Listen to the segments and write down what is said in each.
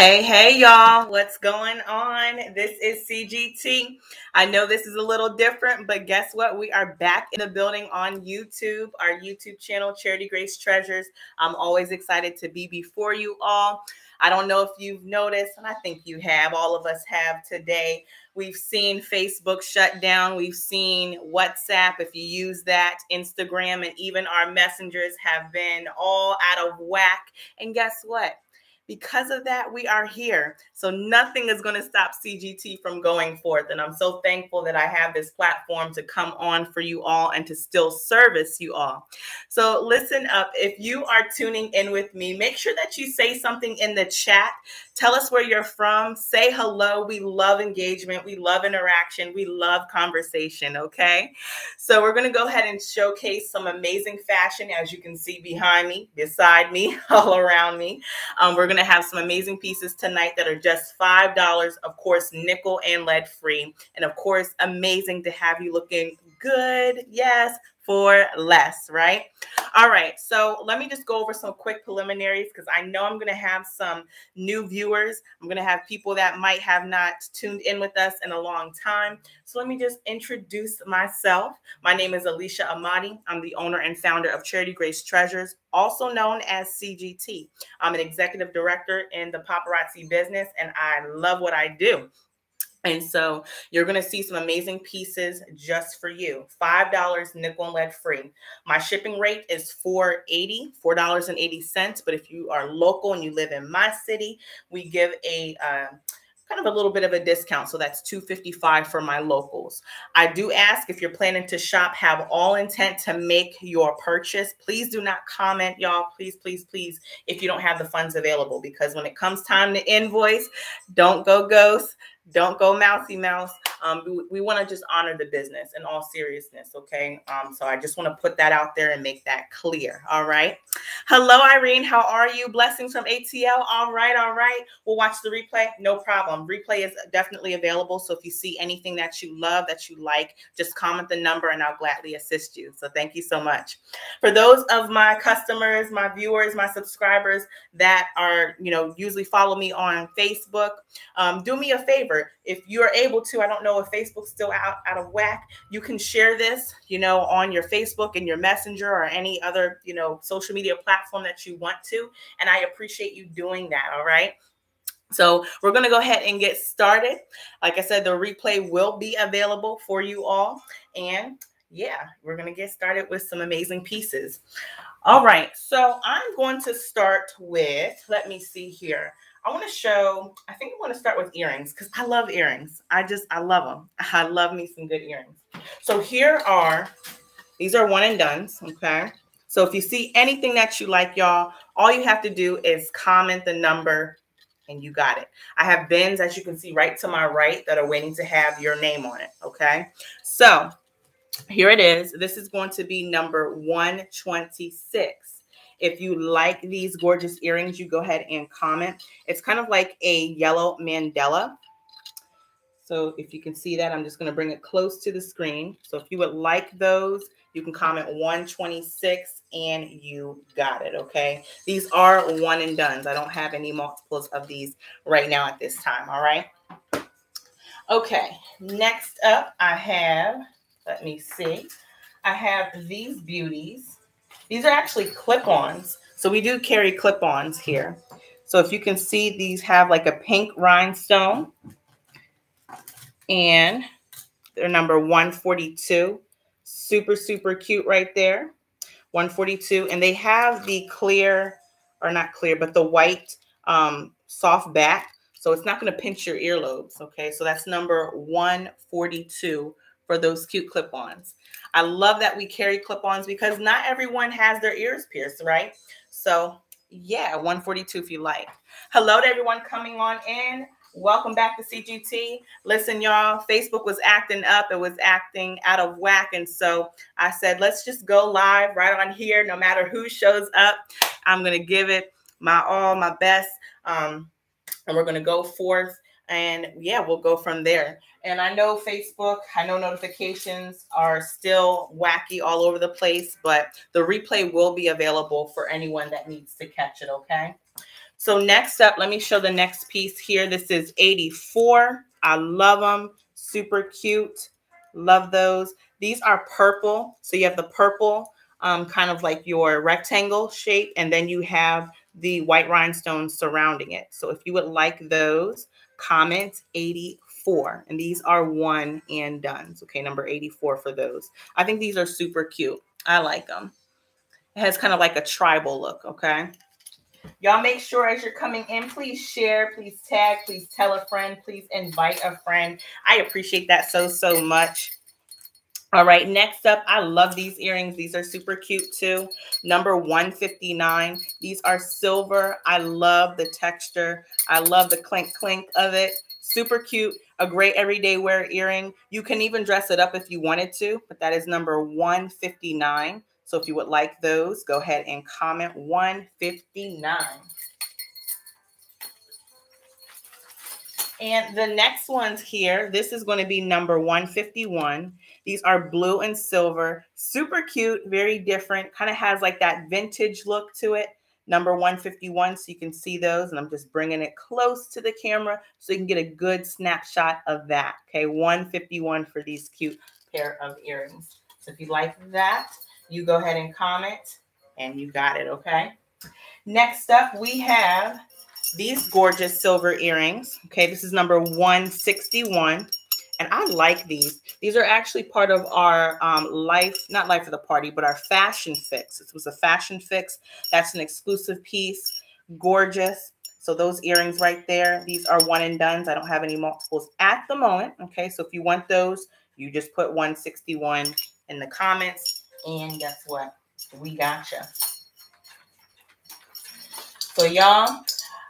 Hey, y'all. What's going on? This is CGT. I know this is a little different, but guess what? We are back in the building on YouTube, our YouTube channel, Charity Grace Treasures. I'm always excited to be before you all. I don't know if you've noticed, and I think you have, all of us have today. We've seen Facebook shut down. We've seen WhatsApp, if you use that, Instagram, and even our messengers have been all out of whack. And guess what? Because of that, we are here. So nothing is going to stop CGT from going forth. And I'm so thankful that I have this platform to come on for you all and to still service you all. So listen up. If you are tuning in with me, make sure that you say something in the chat. Tell us where you're from. Say hello. We love engagement. We love interaction. We love conversation. Okay. So we're going to go ahead and showcase some amazing fashion, as you can see behind me, beside me, all around me. We're going to have some amazing pieces tonight that are just $5, of course, nickel and lead free. And of course, amazing to have you looking good. Yes, for less, right? All right. So let me just go over some quick preliminaries because I know I'm going to have some new viewers. I'm going to have people that might have not tuned in with us in a long time. So let me just introduce myself. My name is Alicia Amadi. I'm the owner and founder of Charity Grace Treasures, also known as CGT. I'm an executive director in the paparazzi business, and I love what I do. And so you're going to see some amazing pieces just for you. $5 nickel and lead free. My shipping rate is $4.80, $4.80. But if you are local and you live in my city, we give a kind of a little bit of a discount. So that's $2.55 for my locals. I do ask if you're planning to shop, have all intent to make your purchase. Please do not comment, y'all. Please, please, please, if you don't have the funds available, because when it comes time to invoice, don't go ghost. Don't go mousy mouse. We want to just honor the business in all seriousness, okay? So I just want to put that out there and make that clear, all right? Hello, Irene. How are you? Blessings from ATL. All right, all right. We'll watch the replay. No problem. Replay is definitely available, so if you see anything that you love, that you like, just comment the number, and I'll gladly assist you. So thank you so much. For those of my customers, my viewers, my subscribers that are, you know, usually follow me on Facebook, do me a favor. If you're able to, I don't know if Facebook's still out of whack, you can share this, you know, on your Facebook and your Messenger or any other, you know, social media platform that you want to. And I appreciate you doing that. All right. So we're going to go ahead and get started. Like I said, the replay will be available for you all. And yeah, we're going to get started with some amazing pieces. All right. So I'm going to start with, let me see here. I want to show, I think I want to start with earrings because I love earrings. I love them. I love me some good earrings. So here are, these are one and dones. Okay. So if you see anything that you like, y'all, all you have to do is comment the number and you got it. I have bins, as you can see right to my right, that are waiting to have your name on it. Okay. So here it is. This is going to be number 126. If you like these gorgeous earrings, you go ahead and comment. It's kind of like a yellow Mandela. So if you can see that, I'm just going to bring it close to the screen. So if you would like those, you can comment 126 and you got it, okay? These are one and dones. I don't have any multiples of these right now at this time, all right? Okay, next up I have, let me see, I have these beauties. These are actually clip-ons. So we do carry clip-ons here. So if you can see, these have like a pink rhinestone. And they're number 142. Super, super cute right there. 142. And they have the clear, or not clear, but the white soft back. So it's not going to pinch your earlobes. Okay, so that's number 142. For those cute clip-ons. I love that we carry clip-ons because not everyone has their ears pierced, right? So yeah, 142 if you like. Hello to everyone coming on in. Welcome back to CGT. Listen, y'all, Facebook was acting up. It was acting out of whack. And so I said, let's just go live right on here. No matter who shows up, I'm going to give it my all, my best. And we're going to go forth. And yeah, we'll go from there. And I know Facebook, I know notifications are still wacky all over the place, but the replay will be available for anyone that needs to catch it, okay? So next up, let me show the next piece here. This is 84. I love them. Super cute. Love those. These are purple. So you have the purple, kind of like your rectangle shape, and then you have the white rhinestones surrounding it. So if you would like those, comment 84. And these are one and done. Okay, number 84 for those. I think these are super cute. I like them. It has kind of like a tribal look, okay? Y'all make sure as you're coming in, please share, please tag, please tell a friend, please invite a friend. I appreciate that so, so much. All right, next up, I love these earrings. These are super cute too. Number 159. These are silver. I love the texture. I love the clink clink of it. Super cute. A great everyday wear earring. You can even dress it up if you wanted to, but that is number 159. So if you would like those, go ahead and comment 159. And the next ones here, this is going to be number 151. These are blue and silver. Super cute, very different. Kind of has like that vintage look to it. Number 151, so you can see those. And I'm just bringing it close to the camera so you can get a good snapshot of that. Okay, 151 for these cute pair of earrings. So if you like that, you go ahead and comment, and you got it, okay? Next up, we have these gorgeous silver earrings. Okay, this is number 161, and I like these. These are actually part of our not life of the party, but our fashion fix. This was a fashion fix. That's an exclusive piece. Gorgeous. So those earrings right there, these are one and dones. I don't have any multiples at the moment, okay? So if you want those, you just put 161 in the comments. And guess what? We gotcha. So y'all,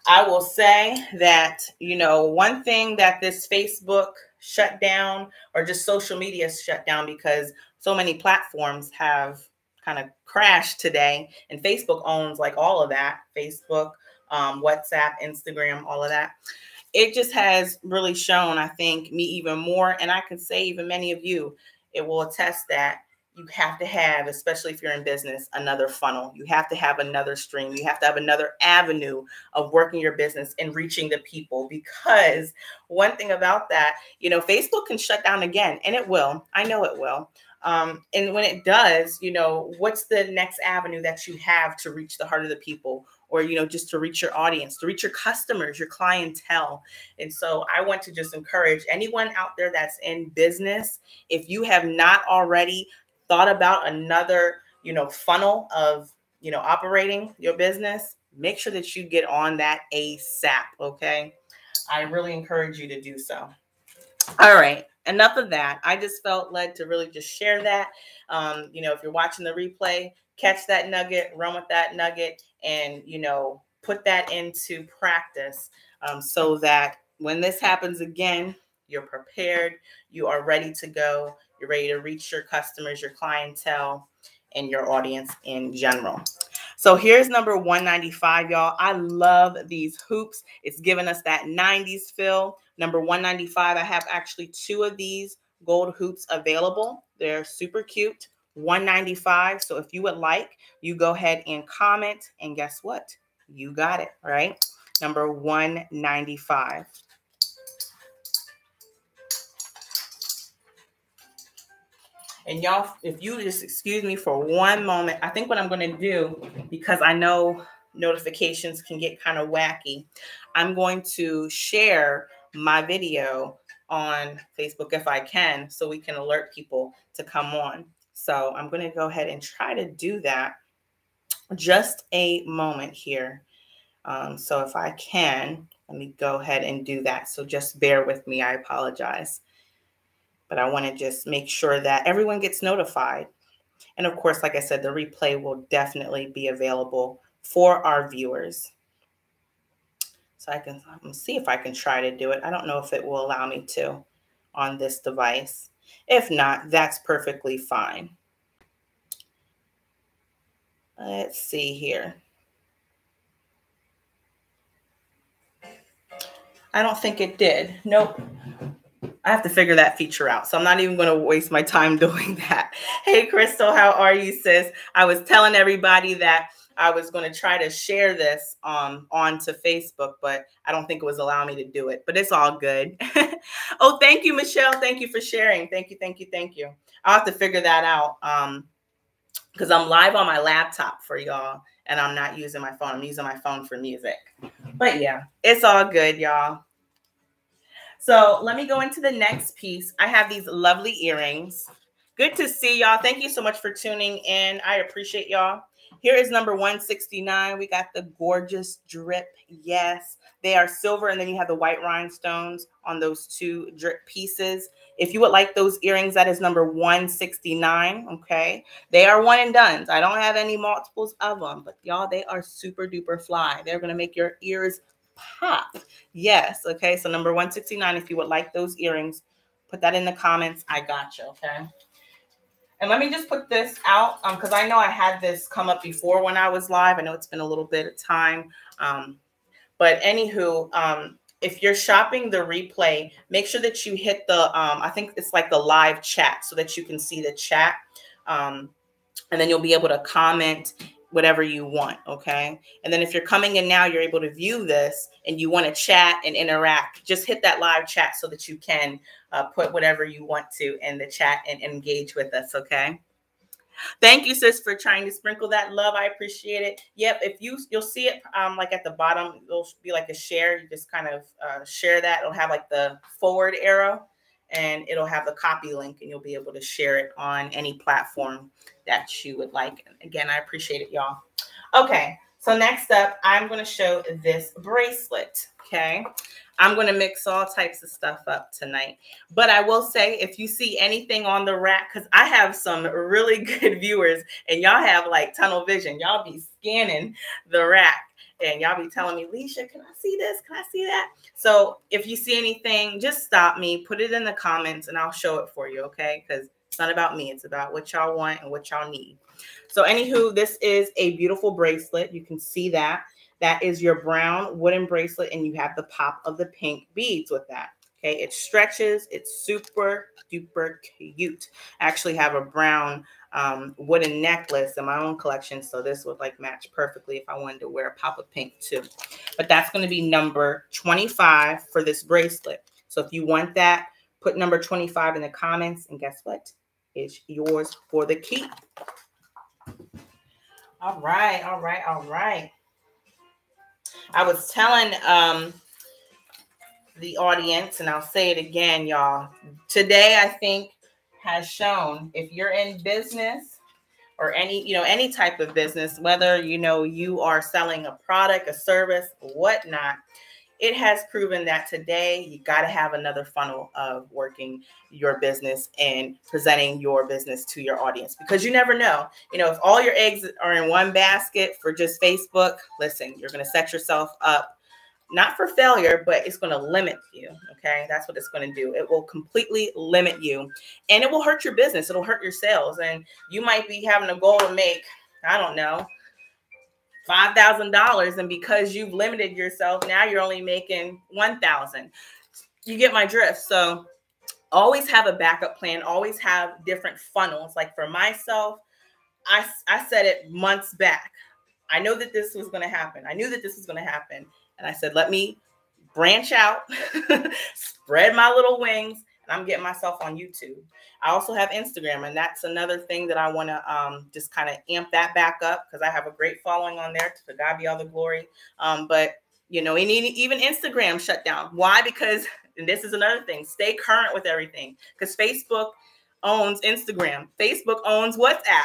I will say that, you know, one thing that this Facebook shutdown or just social media shutdown, because so many platforms have kind of crashed today, and Facebook owns like all of that, Facebook, WhatsApp, Instagram, all of that. It just has really shown, I think, me even more, and I can say even many of you, it will attest that you have to have, especially if you're in business, another funnel. You have to have another stream. You have to have another avenue of working your business and reaching the people. Because one thing about that, you know, Facebook can shut down again, and it will. I know it will. And when it does, you know, what's the next avenue that you have to reach the heart of the people, or, you know, just to reach your audience, to reach your customers, your clientele. And so I want to just encourage anyone out there that's in business, if you have not already thought about another, you know, funnel of, you know, operating your business, make sure that you get on that ASAP, okay? I really encourage you to do so. All right, enough of that. I just felt led to really just share that. You know, if you're watching the replay, catch that nugget, run with that nugget, and, you know, put that into practice so that when this happens again, you're prepared, you are ready to go, you're ready to reach your customers, your clientele, and your audience in general. So here's number 195, y'all. I love these hoops. It's giving us that 90s feel. Number 195, I have actually two of these gold hoops available. They're super cute, 195. So if you would like, you go ahead and comment, and guess what? You got it, right? Number 195. And y'all, if you just excuse me for one moment, I think what I'm going to do, because I know notifications can get kind of wacky, I'm going to share my video on Facebook if I can, so we can alert people to come on. So I'm going to go ahead and try to do that. Just a moment here. So if I can, let me go ahead and do that. So just bear with me. I apologize. But I want to just make sure that everyone gets notified. And of course, like I said, the replay will definitely be available for our viewers. So I can see if I can try to do it. I don't know if it will allow me to on this device. If not, that's perfectly fine. Let's see here. I don't think it did. Nope. I have to figure that feature out. So I'm not even going to waste my time doing that. Hey, Crystal, how are you, sis? I was telling everybody that I was going to try to share this onto Facebook, but I don't think it was allowing me to do it, but it's all good. Oh, thank you, Michelle. Thank you for sharing. Thank you. Thank you. Thank you. I'll have to figure that out. Because I'm live on my laptop for y'all and I'm not using my phone. I'm using my phone for music, but yeah, it's all good, y'all. So let me go into the next piece. I have these lovely earrings. Good to see y'all. Thank you so much for tuning in. I appreciate y'all. Here is number 169. We got the gorgeous drip. Yes, they are silver. And then you have the white rhinestones on those two drip pieces. If you would like those earrings, that is number 169. Okay. They are one and done. I don't have any multiples of them, but y'all, they are super duper fly. They're going to make your ears pop. Yes. Okay. So number 169, if you would like those earrings, put that in the comments. I got you. Okay. And let me just put this out because I know I had this come up before when I was live. I know it's been a little bit of time. But anywho, if you're shopping the replay, make sure that you hit the, I think it's like the live chat so that you can see the chat. And then you'll be able to comment whatever you want. Okay. And then if you're coming in now, you're able to view this and you want to chat and interact, just hit that live chat so that you can put whatever you want to in the chat and engage with us. Okay. Thank you, sis, for trying to sprinkle that love. I appreciate it. Yep. If you'll see it like at the bottom, it'll be like a share. You just kind of share that. It'll have like the forward arrow and it'll have the copy link and you'll be able to share it on any platform that you would like. Again, I appreciate it, y'all. Okay. So next up, I'm going to show this bracelet. Okay. I'm going to mix all types of stuff up tonight, but I will say if you see anything on the rack, cause I have some really good viewers and y'all have like tunnel vision. Y'all be scanning the rack and y'all be telling me, Leisha, can I see this? Can I see that? So if you see anything, just stop me, put it in the comments and I'll show it for you. Okay. Cause it's not about me. It's about what y'all want and what y'all need. So anywho, this is a beautiful bracelet. You can see that. That is your brown wooden bracelet, and you have the pop of the pink beads with that. Okay, it stretches. It's super duper cute. I actually have a brown wooden necklace in my own collection, so this would like match perfectly if I wanted to wear a pop of pink too. But that's going to be number 25 for this bracelet. So if you want that, put number 25 in the comments, and guess what? It's yours for the keep. All right, all right, all right. I was telling the audience, and I'll say it again, y'all. Today, I think, has shown if you're in business or any type of business, whether, you are selling a product, a service, whatnot, it has proven that today you got to have another funnel of working your business and presenting your business to your audience, because you never know, if all your eggs are in one basket for just Facebook, listen, you're going to set yourself up not for failure, but it's going to limit you. Okay. That's what it's going to do. It will completely limit you and it will hurt your business. It'll hurt your sales. And you might be having a goal to make, I don't know, $5,000, and because you've limited yourself, now you're only making $1,000. You get my drift. So always have a backup plan. Always have different funnels. Like for myself, I said it months back. I know that this was going to happen. I knew that this was going to happen. And I said, let me branch out, spread my little wings. I'm getting myself on YouTube. I also have Instagram, and that's another thing that I want to just kind of amp that back up, because I have a great following on there. To God be all the glory. But, and even Instagram shut down. Why? Because, and this is another thing, stay current with everything, because Facebook owns Instagram. Facebook owns WhatsApp.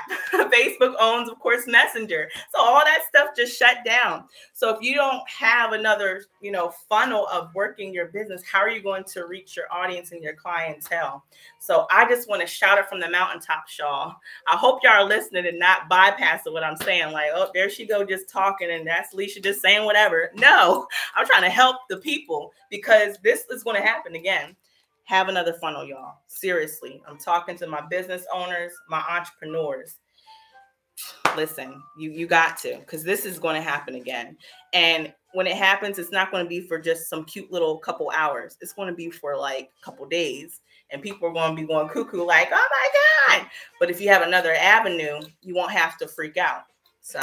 Facebook owns, of course, Messenger. So all that stuff just shut down. So if you don't have another, funnel of working your business, how are you going to reach your audience and your clientele? So I just want to shout it from the mountaintop, y'all. I hope y'all are listening and not bypassing what I'm saying. Like, oh, there she go just talking, and that's Leisha just saying whatever. No, I'm trying to help the people, because this is going to happen again. Have another funnel, y'all. Seriously. I'm talking to my business owners, my entrepreneurs. Listen, you got to, because this is going to happen again. And when it happens, it's not going to be for just some cute little couple hours. It's going to be for like a couple days, and people are going to be going cuckoo like, oh my God. But if you have another avenue, you won't have to freak out. So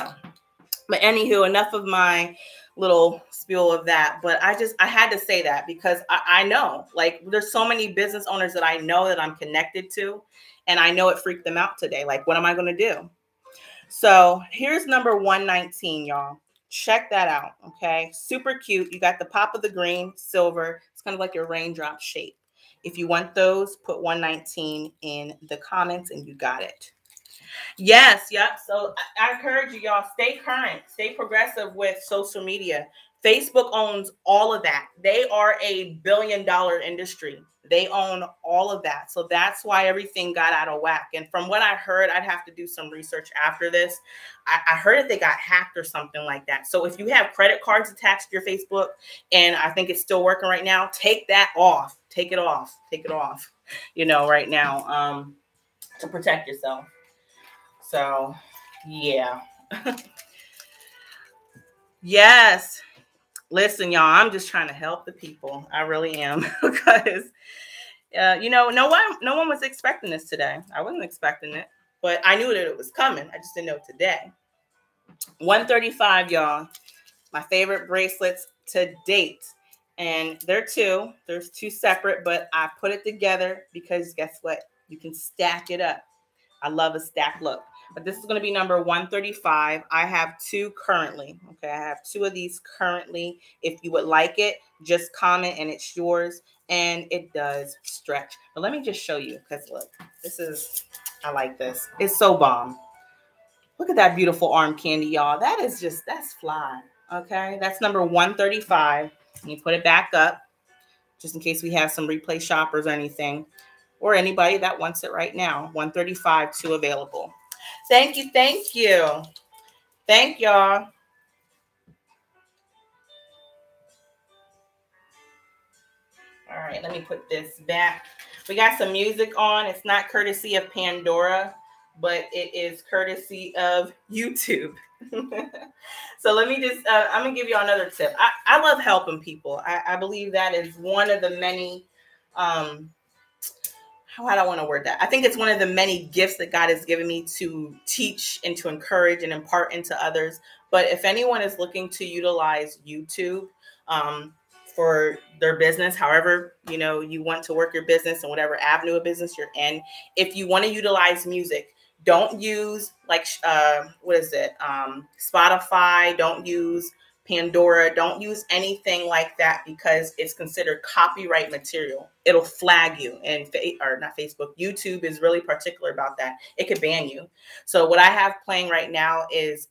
But anywho, enough of my little spiel of that. But I had to say that because I know, like, there's so many business owners that I know that I'm connected to, and I know it freaked them out today. Like, what am I going to do? So here's number 119, y'all. Check that out. Okay. Super cute. You got the pop of the green, silver. It's kind of like your raindrop shape. If you want those, put 119 in the comments and you got it. Yes. Yep. So I encourage you, y'all, stay current, stay progressive with social media. Facebook owns all of that. They are a $1 billion industry. They own all of that. So that's why everything got out of whack. And from what I heard, I'd have to do some research after this. I heard that they got hacked or something like that. So if you have credit cards attached to your Facebook, and I think it's still working right now, take that off. Take it off. Take it off, you know, right now, to protect yourself. So, yeah. Yes. Listen, y'all, I'm just trying to help the people. I really am. Because, you know, no one was expecting this today. I wasn't expecting it, but I knew that it was coming. I just didn't know today. 135, y'all. My favorite bracelets to date. And they're two. There's two separate, but I put it together because guess what? You can stack it up. I love a stack look. But this is going to be number 135. I have two currently. Okay, I have two of these currently. If you would like it, just comment and it's yours. And it does stretch. But let me just show you because look, this is, I like this. It's so bomb. Look at that beautiful arm candy, y'all. That is just, that's fly. Okay, that's number 135. And you put it back up just in case we have some replay shoppers or anything. Or anybody that wants it right now. 135, two available. Thank you. Thank you. Thank y'all. All right, let me put this back. We got some music on. It's not courtesy of Pandora, but it is courtesy of YouTube. So let me just, I'm going to give you another tip. I love helping people. I believe that is one of the many, I don't want to word that. I think it's one of the many gifts that God has given me to teach and to encourage and impart into others. But if anyone is looking to utilize YouTube for their business, however, you know, you want to work your business and whatever avenue of business you're in, if you want to utilize music, don't use like, Spotify, don't use Pandora, don't use anything like that because it's considered copyright material. It'll flag you. And YouTube is really particular about that. It could ban you. So what I have playing right now is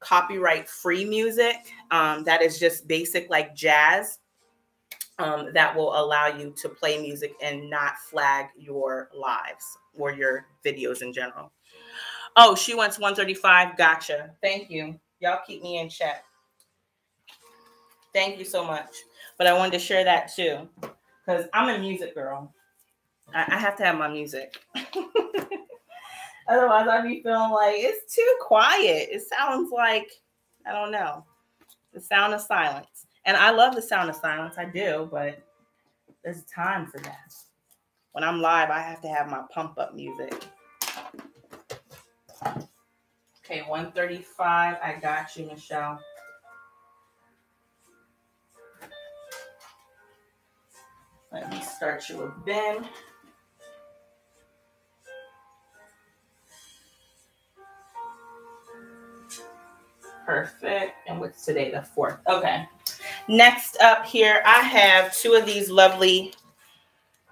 copyright free music that is just basic like jazz that will allow you to play music and not flag your lives or your videos in general. Oh, she wants 135. Gotcha. Thank you. Y'all keep me in check. Thank you so much. But I wanted to share that too, because I'm a music girl. I have to have my music. Otherwise, I'd be feeling like it's too quiet. It sounds like, I don't know, the sound of silence. And I love the sound of silence. I do, but there's a time for that. When I'm live, I have to have my pump up music. Okay, 135. I got you, Michelle. Let me start you with Ben. Perfect. And what's today? The 4th. Okay. Next up here, I have two of these lovely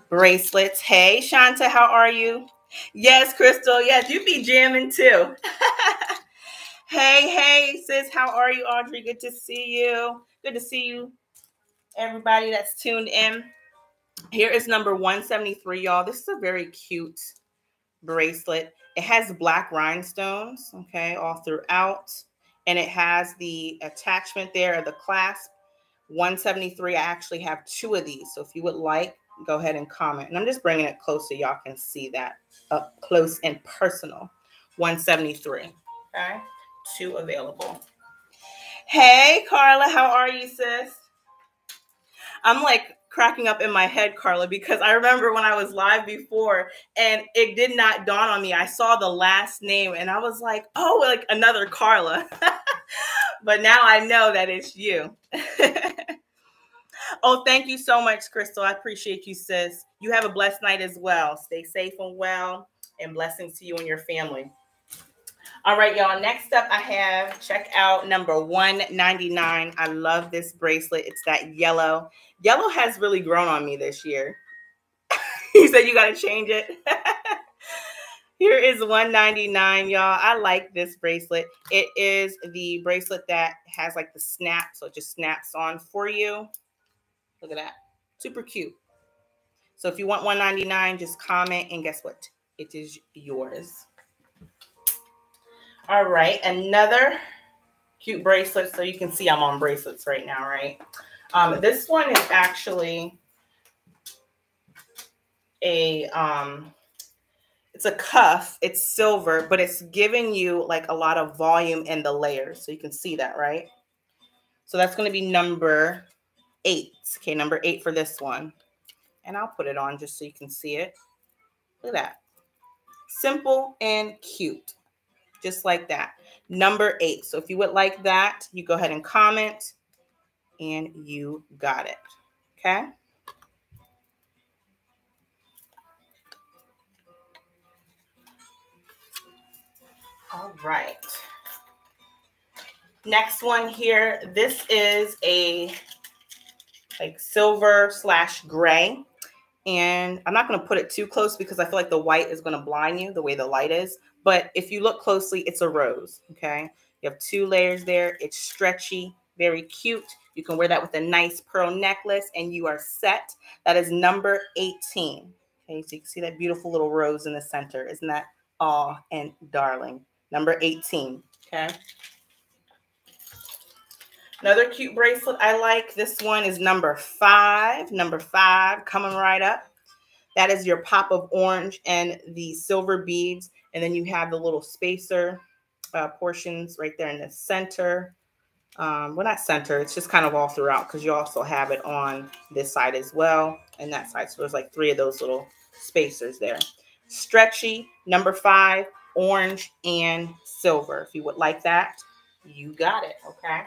bracelets. Hey, Shanta, how are you? Yes, Crystal. Yes, you be jamming too. Hey, sis. How are you, Audrey? Good to see you. Good to see you, everybody that's tuned in. Here is number 173, y'all. This is a very cute bracelet. It has black rhinestones, okay, all throughout. And it has the attachment there, or the clasp. 173, I actually have two of these. So if you would like, go ahead and comment. And I'm just bringing it close so y'all can see that up close and personal. 173, okay? Two available. Hey, Carla, how are you, sis? I'm like cracking up in my head, Carla, because I remember when I was live before and it did not dawn on me. I saw the last name and I was like, oh, like another Carla. But now I know that it's you. Oh, thank you so much, Crystal. I appreciate you, sis. You have a blessed night as well. Stay safe and well, and blessings to you and your family. All right, y'all. Next up, I have checkout number 199. I love this bracelet. It's that yellow. Yellow has really grown on me this year. He said you got to change it. Here is $199, y'all. I like this bracelet. It is the bracelet that has like the snap, so it just snaps on for you. Look at that. Super cute. So if you want $199, just comment, and guess what? It is yours. All right, another cute bracelet. So you can see I'm on bracelets right now, right? This one is actually a it's a cuff. It's silver, but it's giving you like a lot of volume in the layers. So you can see that, right? So that's going to be number 8. Okay, number 8 for this one. And I'll put it on just so you can see it. Look at that. Simple and cute. Just like that. Number 8. So if you would like that, you go ahead and comment, and you got it. Okay. All right. Next one here. This is a like silver / gray. And I'm not going to put it too close because I feel like the white is going to blind you the way the light is. But if you look closely, it's a rose. Okay. You have 2 layers there. It's stretchy, very cute. You can wear that with a nice pearl necklace and you are set. That is number 18. Okay. So you can see that beautiful little rose in the center. Isn't that aw and darling? Number 18. Okay. Another cute bracelet I like. This one is number 5. Number 5 coming right up. That is your pop of orange and the silver beads. And then you have the little spacer portions right there in the center. Well, not center. It's just kind of all throughout because you also have it on this side as well and that side. So there's like 3 of those little spacers there. Stretchy, number 5, orange and silver. If you would like that, you got it, okay?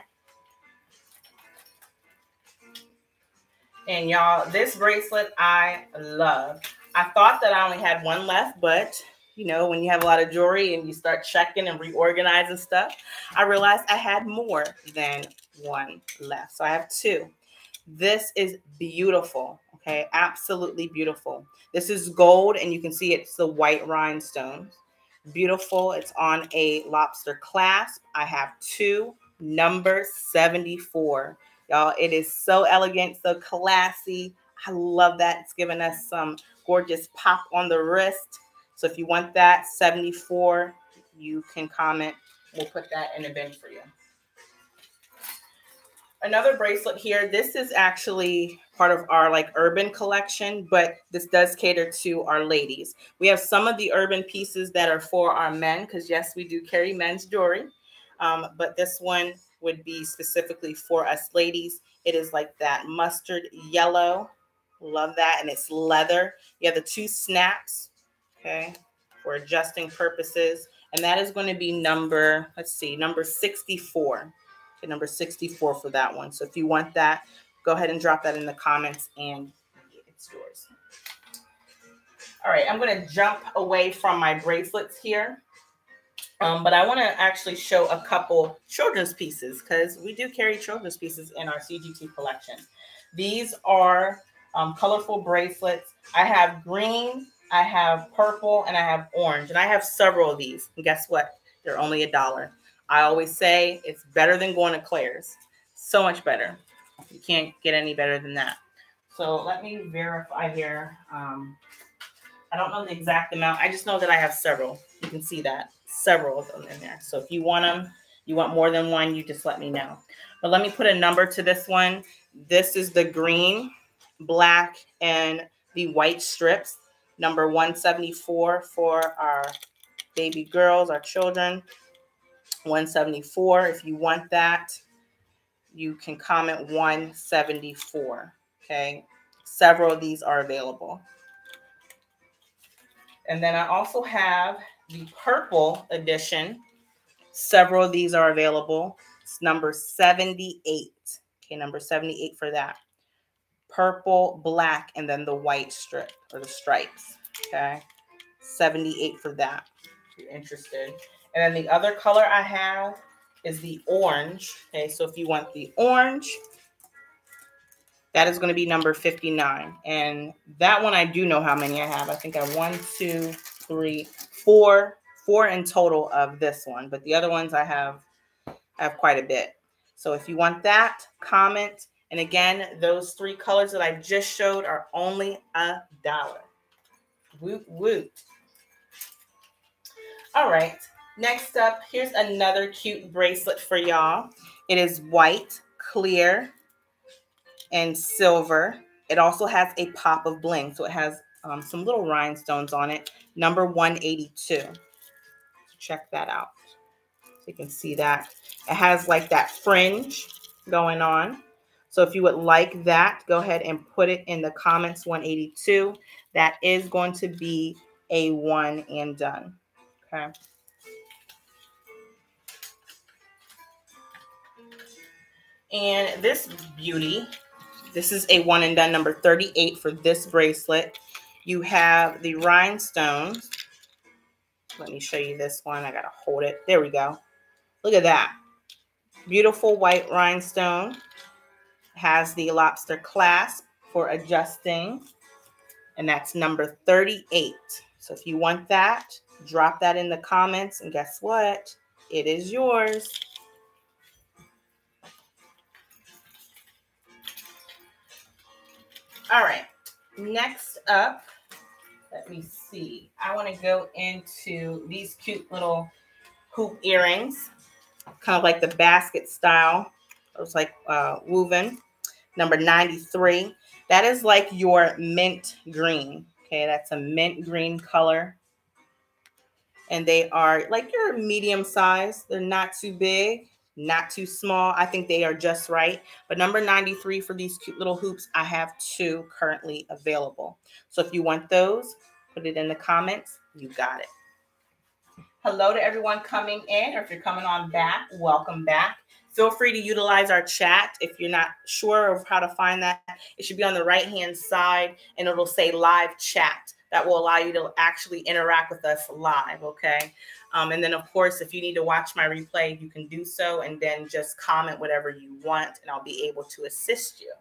And y'all, this bracelet I love. I thought that I only had one left, but you know, when you have a lot of jewelry and you start checking and reorganizing stuff, I realized I had more than one left. So I have 2. This is beautiful. Okay. Absolutely beautiful. This is gold and you can see it's the white rhinestones. Beautiful. It's on a lobster clasp. I have 2, number 74. Y'all, it is so elegant, so classy. I love that. It's giving us some gorgeous pop on the wrist. So if you want that, 74, you can comment. We'll put that in a bin for you. Another bracelet here. This is actually part of our like urban collection, but this does cater to our ladies. We have some of the urban pieces that are for our men because, yes, we do carry men's jewelry, but this one would be specifically for us ladies. It is like that mustard yellow. Love that. And it's leather. You have the 2 snaps, okay, for adjusting purposes. And that is going to be number, let's see, number 64. Okay, number 64 for that one. So if you want that, go ahead and drop that in the comments and it's yours. All right, I'm going to jump away from my bracelets here. But I want to actually show a couple children's pieces because we do carry children's pieces in our CGT collection. These are colorful bracelets. I have green, I have purple, and I have orange. And I have several of these. And guess what? They're only $1. I always say it's better than going to Claire's. So much better. You can't get any better than that. So let me verify here. I don't know the exact amount. I just know that I have several. You can see that. Several of them in there. So if you want them, you want more than one, you just let me know. But let me put a number to this one. This is the green, black, and the white strips. Number 174 for our baby girls, our children. 174. If you want that, you can comment 174. Okay. Several of these are available. And then I also have the purple edition. Several of these are available. It's number 78. Okay, number 78 for that. Purple, black, and then the white strip or the stripes. Okay, 78 for that. If you're interested. And then the other color I have is the orange. Okay, so if you want the orange, that is going to be number 59. And that one, I do know how many I have. I think I have 4 in total of this one. But the other ones I have quite a bit. So if you want that, comment. And again, those three colors that I just showed are only $1. Woot, woot. All right. Next up, here's another cute bracelet for y'all. It is white, clear, and silver. It also has a pop of bling. So it has some little rhinestones on it. Number 182. Check that out. So you can see that. It has like that fringe going on. So if you would like that, go ahead and put it in the comments, 182. That is going to be a one and done. Okay. And this beauty, this is a one and done, number 38 for this bracelet. You have the rhinestones. Let me show you this one. I got to hold it. There we go. Look at that. Beautiful white rhinestone. Has the lobster clasp for adjusting. And that's number 38. So if you want that, drop that in the comments. And guess what? It is yours. All right, next up, let me see. I want to go into these cute little hoop earrings, kind of like the basket style. It was like woven, number 93. That is like your mint green. Okay, that's a mint green color. And they are like your medium size. They're not too big, not too small. I think they are just right. But number 93 for these cute little hoops, I have 2 currently available. So if you want those, put it in the comments. You got it. Hello to everyone coming in, or if you're coming on back, welcome back. Feel free to utilize our chat. If you're not sure of how to find that, it should be on the right-hand side, and it'll say live chat. That will allow you to actually interact with us live, okay? And then, of course, if you need to watch my replay, you can do so, and then just comment whatever you want, and I'll be able to assist you.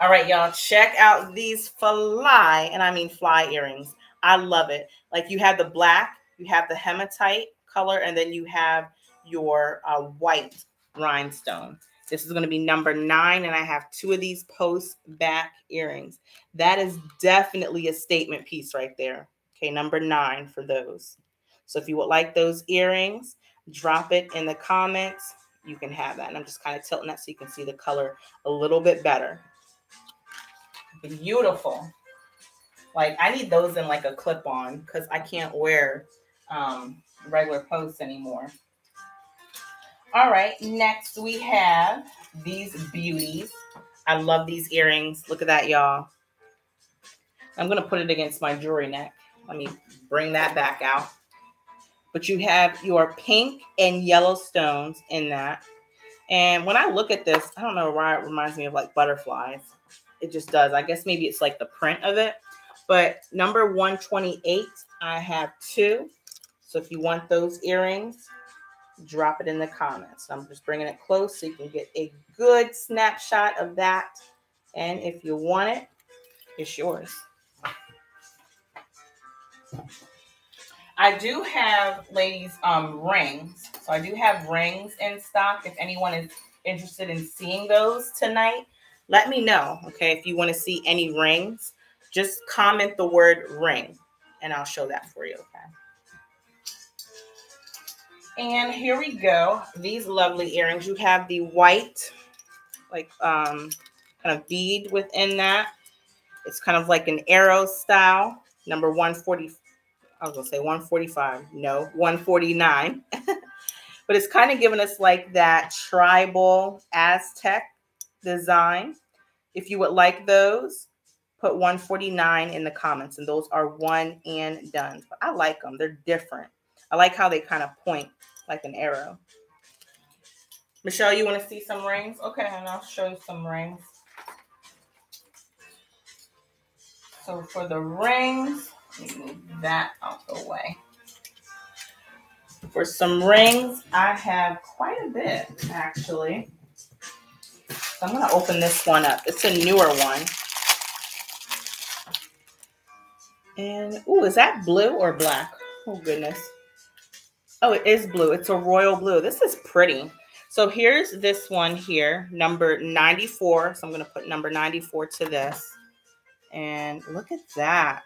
All right, y'all, check out these fly, and I mean fly earrings. I love it. Like, you have the black, you have the hematite color, and then you have your white rhinestone. This is going to be number 9, and I have 2 of these post back earrings. That is definitely a statement piece right there. Okay, number 9 for those. So if you would like those earrings, drop it in the comments. You can have that. And I'm just kind of tilting that so you can see the color a little bit better. Beautiful. Like, I need those in like a clip-on because I can't wear regular posts anymore. All right, next we have these beauties. I love these earrings. Look at that, y'all. I'm going to put it against my jewelry neck. Let me bring that back out. But you have your pink and yellow stones in that. And when I look at this, I don't know why it reminds me of like butterflies. It just does. I guess maybe it's like the print of it. But number 128, I have 2. So if you want those earrings, drop it in the comments. I'm just bringing it close so you can get a good snapshot of that. And if you want it, it's yours. I do have, ladies, rings. So I do have rings in stock. If anyone is interested in seeing those tonight, let me know. Okay, if you want to see any rings, just comment the word ring, and I'll show that for you. Okay. And here we go. These lovely earrings. You have the white, like kind of bead within that. It's kind of like an arrow style. Number 140. I was gonna say 145. No, 149. But it's kind of giving us like that tribal Aztec design. If you would like those, put 149 in the comments, and those are one and done. But I like them. They're different. I like how they kind of point like an arrow. Michelle, you want to see some rings? Okay, and I'll show you some rings. So for the rings, let me move that out the way. For some rings, I have quite a bit, actually. So I'm going to open this one up. It's a newer one. And, ooh, is that blue or black? Oh, goodness. Oh, it is blue. It's a royal blue. This is pretty. So here's this one here, number 94. So I'm going to put number 94 to this. And look at that.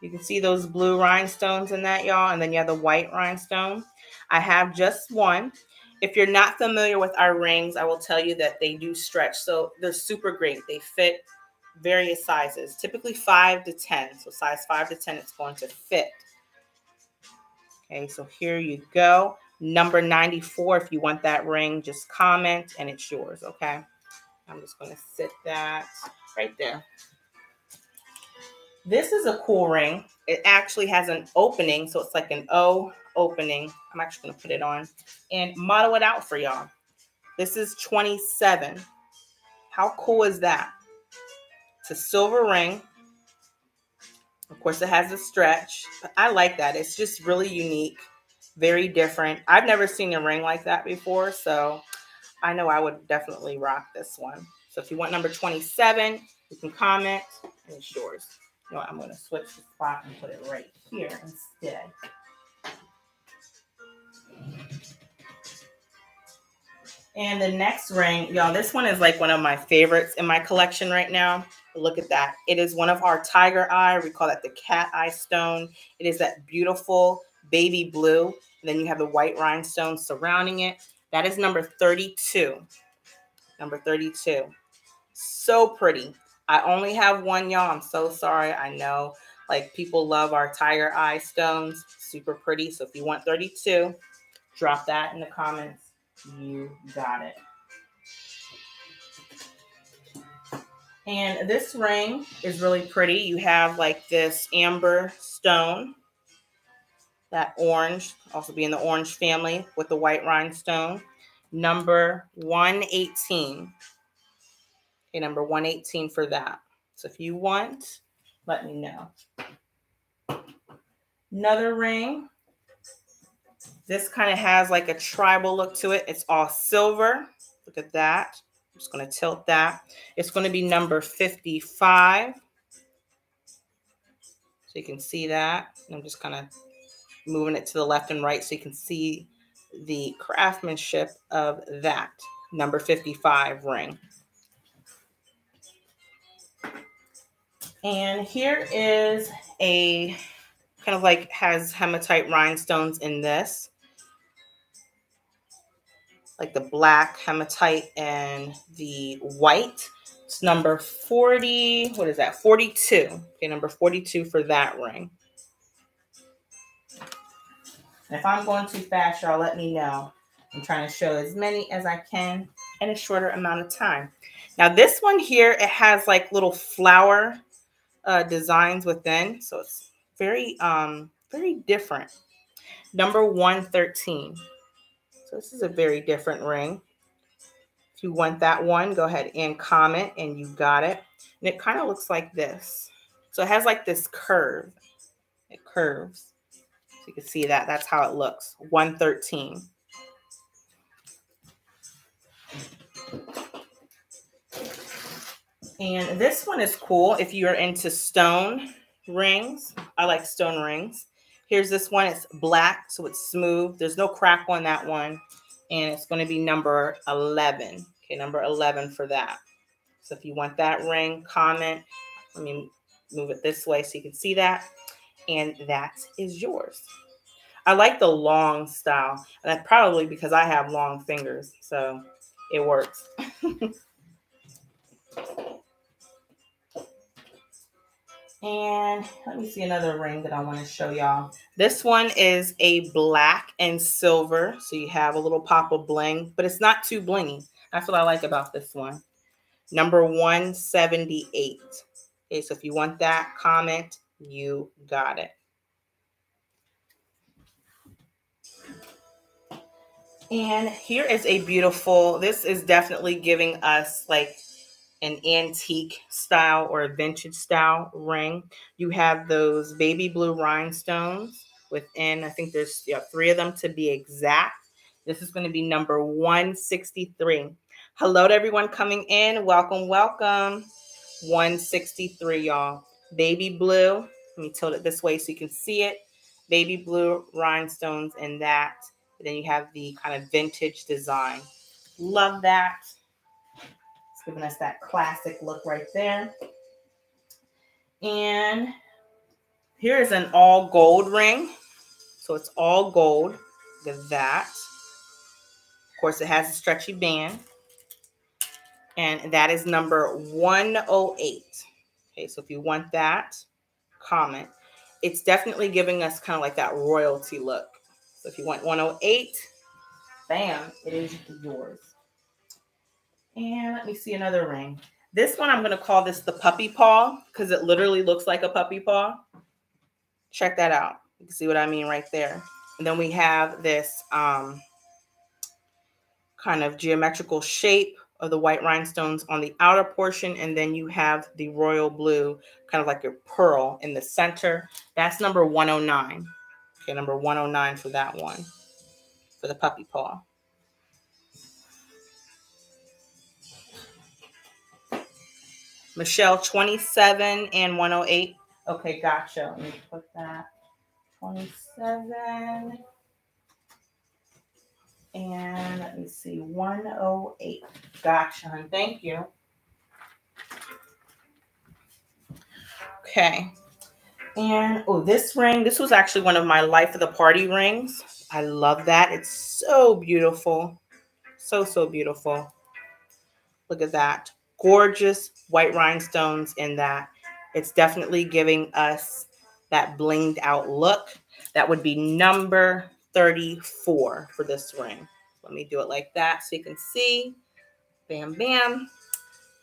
You can see those blue rhinestones in that, y'all. And then you have the white rhinestone. I have just one. If you're not familiar with our rings, I will tell you that they do stretch. So they're super great. They fit various sizes, typically 5 to 10. So size 5 to 10, it's going to fit. Okay, so here you go. Number 94, if you want that ring, just comment and it's yours, okay? I'm just going to sit that right there. This is a cool ring. It actually has an opening, so it's like an O opening. I'm actually going to put it on and model it out for y'all. This is 27. How cool is that? It's a silver ring. Of course, it has a stretch. But I like that. It's just really unique, very different. I've never seen a ring like that before, so I know I would definitely rock this one. So if you want number 27, you can comment and it's yours. You know what, I'm going to switch the spot and put it right here instead. And the next ring, y'all, this one is like one of my favorites in my collection right now. Look at that. It is one of our tiger eye. We call that the cat eye stone. It is that beautiful baby blue. And then you have the white rhinestone surrounding it. That is number 32. Number 32. So pretty. I only have one, y'all. I'm so sorry. I know, like, people love our tiger eye stones. Super pretty. So if you want 32, drop that in the comments. You got it. And this ring is really pretty. You have, like, this amber stone, that orange, also be in the orange family with the white rhinestone. Number 118. Okay, number 118 for that. So if you want, let me know. Another ring. This kind of has like a tribal look to it. It's all silver. Look at that. I'm just going to tilt that. It's going to be number 55. So you can see that. I'm just kind of moving it to the left and right so you can see the craftsmanship of that number 55 ring. And here is a kind of like has hematite rhinestones in this. Like the black hematite and the white. It's number 40. What is that? 42. Okay, number 42 for that ring. And if I'm going too fast, y'all, let me know. I'm trying to show as many as I can in a shorter amount of time. Now this one here, it has like little flower designs within. So it's very, very different. Number 113. So this is a very different ring. If you want that one, go ahead and comment and you got it. And it kind of looks like this. So it has like this curve. It curves. So you can see that. That's how it looks. 113. And this one is cool if you are into stone rings. I like stone rings. Here's this one. It's black, so it's smooth. There's no crack on that one. And it's going to be number 11. Okay, number 11 for that. So if you want that ring, comment. Let me move it this way so you can see that. And that is yours. I like the long style. And that's probably because I have long fingers. So it works. And let me see another ring that I want to show y'all. This one is a black and silver. So you have a little pop of bling, but it's not too blingy. That's what I like about this one. Number 178. Okay, so if you want that, comment. You got it. And here is a beautiful, this is definitely giving us like an antique style or a vintage style ring. You have those baby blue rhinestones within, I think there's three of them to be exact. This is going to be number 163. Hello to everyone coming in. Welcome, welcome. 163, y'all. Baby blue. Let me tilt it this way so you can see it. Baby blue rhinestones and that. And then you have the kind of vintage design. Love that. It's giving us that classic look right there. And here is an all gold ring. So it's all gold. Look at that. Of course, it has a stretchy band. And that is number 108. Okay, so if you want that, comment. It's definitely giving us kind of like that royalty look. So if you want 108, bam, it is yours. And let me see another ring. This one, I'm going to call this the puppy paw because it literally looks like a puppy paw. Check that out. You can see what I mean right there. And then we have this kind of geometrical shape of the white rhinestones on the outer portion. And then you have the royal blue, kind of like a pearl in the center. That's number 109. Okay, number 109 for that one, for the puppy paw. Michelle, 27 and 108. Okay, gotcha. Let me put that. 27. And let me see, 108. Gotcha. Thank you. Okay. And oh, this ring, this was actually one of my Life of the Party rings. I love that. It's so beautiful. So, so beautiful. Look at that. Gorgeous white rhinestones in that. It's definitely giving us that blinged out look. That would be number 34 for this ring. Let me do it like that so you can see. Bam, bam.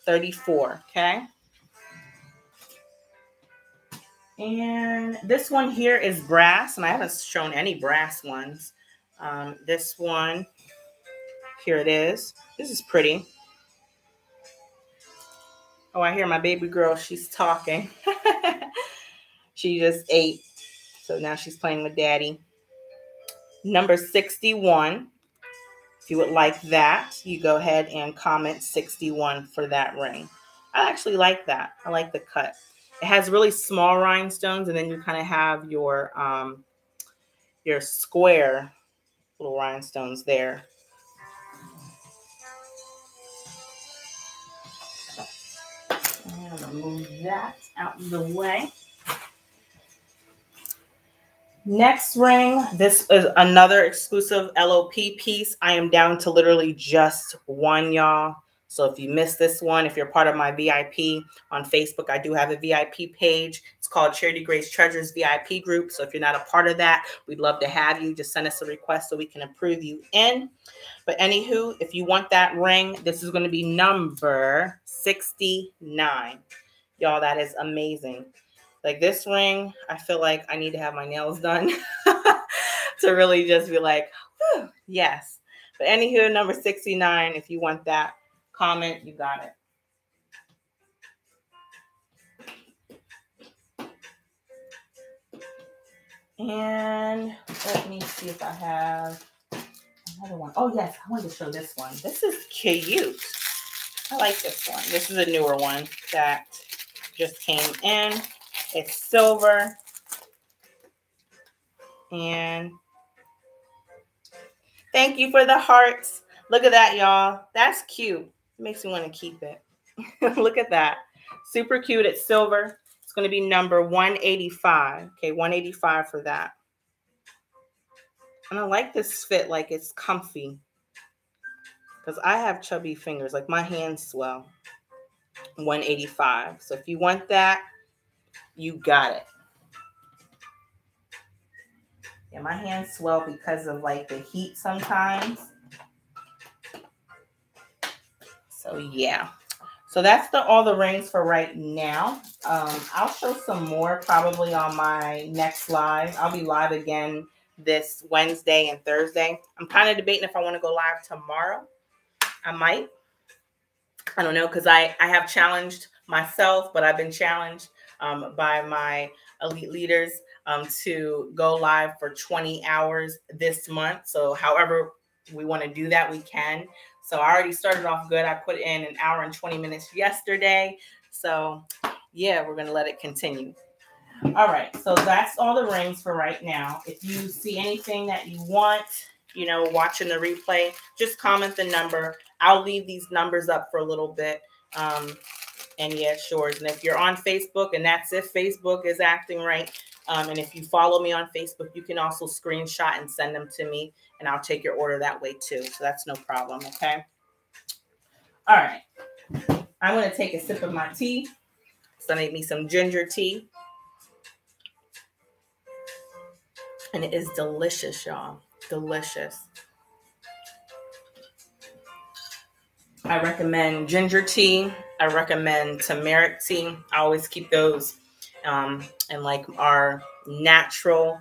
34, okay? And this one here is brass, and I haven't shown any brass ones. This one, here it is. This is pretty. Oh, I hear my baby girl. She's talking. She just ate, so now she's playing with daddy. Number 61. If you would like that, you go ahead and comment 61 for that ring. I actually like that. I like the cut. It has really small rhinestones, and then you kind of have your square little rhinestones there. I'm going to move that out of the way. Next ring, this is another exclusive LOP piece. I am down to literally just one, y'all. So if you missed this one, if you're part of my VIP on Facebook, I do have a VIP page. It's called Charity Grace Treasures VIP group. So if you're not a part of that, we'd love to have you. Just send us a request so we can approve you in. But anywho, if you want that ring, this is going to be number 69. Y'all, that is amazing. Like this ring, I feel like I need to have my nails done to really just be like, whew, yes. But anywho, number 69, if you want that, comment, you got it. And let me see if I have another one. Oh, yes, I wanted to show this one. This is cute. I like this one. This is a newer one that just came in. It's silver. And thank you for the hearts. Look at that, y'all. That's cute. Makes me want to keep it. Look at that. Super cute. It's silver. It's going to be number 185. Okay, 185 for that. And I like this fit. Like, it's comfy. Because I have chubby fingers. Like, my hands swell. 185. So if you want that, you got it. Yeah, my hands swell because of, like, the heat sometimes. So yeah, so that's all the rings for right now. I'll show some more probably on my next live. I'll be live again this Wednesday and Thursday. I'm kind of debating if I want to go live tomorrow. I might. I don't know, because I have challenged myself, but I've been challenged by my elite leaders to go live for 20 hours this month. So however we want to do that, we can. So I already started off good. I put in an hour and 20 minutes yesterday. So yeah, we're going to let it continue. All right. So that's all the rings for right now. If you see anything that you want, you know, watching the replay, just comment the number. I'll leave these numbers up for a little bit. And yeah, sure. And if you're on Facebook, and that's if Facebook is acting right. And if you follow me on Facebook, you can also screenshot and send them to me, and I'll take your order that way too. So that's no problem. Okay. All right. I'm going to take a sip of my tea. So I made me some ginger tea. And it is delicious, y'all. Delicious. I recommend ginger tea. I recommend turmeric tea. I always keep those in like our natural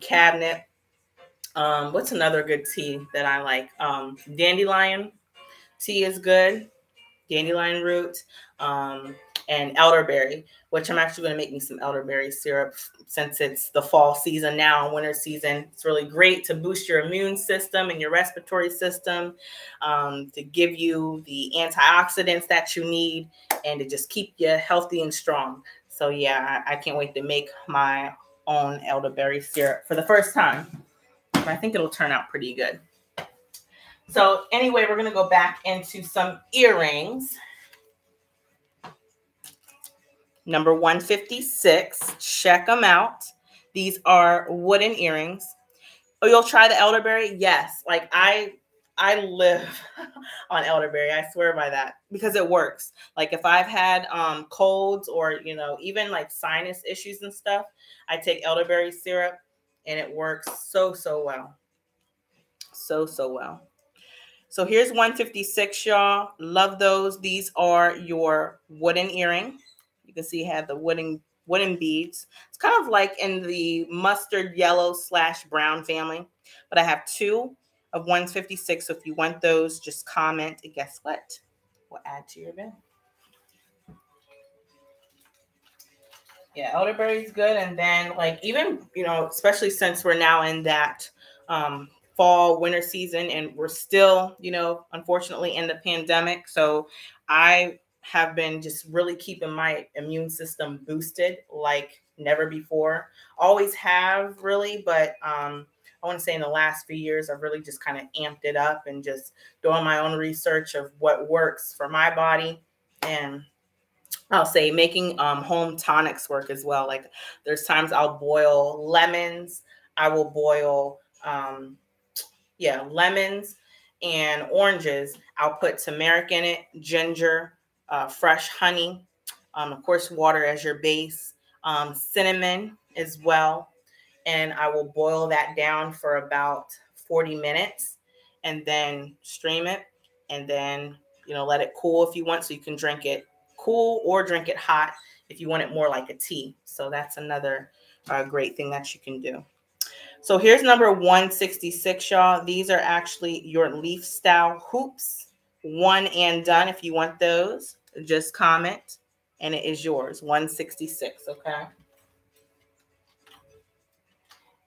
cabinet. What's another good tea that I like? Dandelion tea is good. Dandelion root and elderberry, which I'm actually going to make me some elderberry syrup since it's the fall season now and winter season. It's really great to boost your immune system and your respiratory system, to give you the antioxidants that you need and to just keep you healthy and strong. So yeah, I can't wait to make my own elderberry syrup for the first time. I think it'll turn out pretty good. So anyway, we're going to go back into some earrings. Number 156, check them out. These are wooden earrings. Oh, you'll try the elderberry? Yes. Like I live on elderberry. I swear by that because it works. Like if I've had colds or, you know, even like sinus issues and stuff, I take elderberry syrup and it works so, so well. So, so well. So here's 156, y'all. Love those. These are your wooden earring. You can see I have the wooden beads. It's kind of like in the mustard yellow / brown family. But I have two of 156. So if you want those, just comment. And guess what? We'll add to your bin. Yeah, elderberry is good. And then like even, you know, especially since we're now in that fall, winter season and we're still, you know, unfortunately in the pandemic. So I have been just really keeping my immune system boosted like never before. Always have really, but I want to say in the last few years, I've really just kind of amped it up and just doing my own research of what works for my body. And I'll say making home tonics work as well. Like there's times I'll boil lemons. I will boil, lemons and oranges. I'll put turmeric in it, ginger, fresh honey, of course, water as your base, cinnamon as well. And I will boil that down for about 40 minutes and then strain it and then, you know, let it cool if you want. So you can drink it cool or drink it hot if you want it more like a tea. So that's another great thing that you can do. So here's number 166, y'all. These are actually your leaf style hoops. One and done. If you want those, just comment and it is yours. 166. Okay.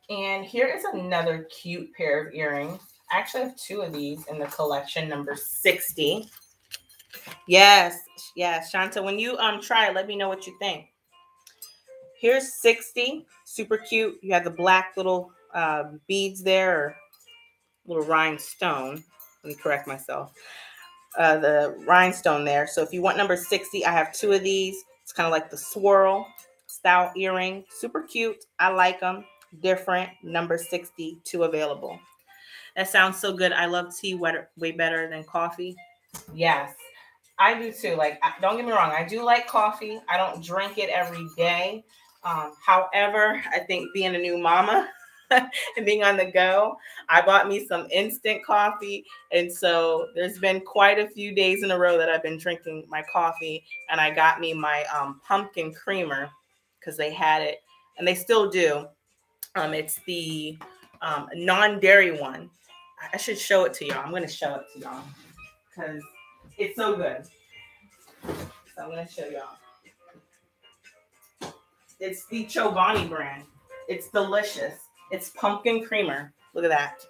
And here is another cute pair of earrings. I actually have two of these in the collection, number 60. Yes. Yes. Shanta, when you try it, let me know what you think. Here's 60. Super cute. You have the black little beads there, or little rhinestone. Let me correct myself. The rhinestone there. So if you want number 60, I have two of these. It's kind of like the swirl style earring. Super cute. I like them. Different. Number 60, two available. That sounds so good. I love tea way better than coffee. Yes, I do too. Like, don't get me wrong. I do like coffee. I don't drink it every day. However, I think being a new mama and being on the go, I bought me some instant coffee. And so there's been quite a few days in a row that I've been drinking my coffee, and I got me my pumpkin creamer because they had it and they still do. It's the non-dairy one. I should show it to y'all. I'm going to show it to y'all because it's so good. So I'm going to show y'all. It's the Chobani brand. It's delicious. It's pumpkin creamer. Look at that.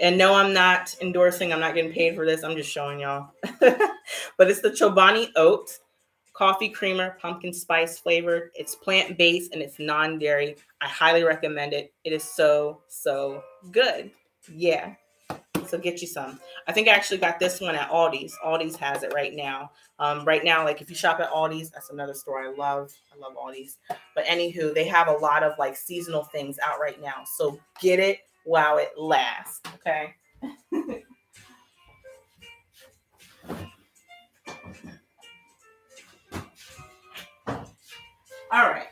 And no, I'm not endorsing. I'm not getting paid for this. I'm just showing y'all. But it's the Chobani oat coffee creamer, pumpkin spice flavored. It's plant-based and it's non-dairy. I highly recommend it. It is so, so good. Yeah. So get you some. I think I actually got this one at Aldi's. Aldi's has it right now. Right now, like if you shop at Aldi's, that's another store I love. I love Aldi's. But anywho, they have a lot of like seasonal things out right now. So get it while it lasts. Okay. All right.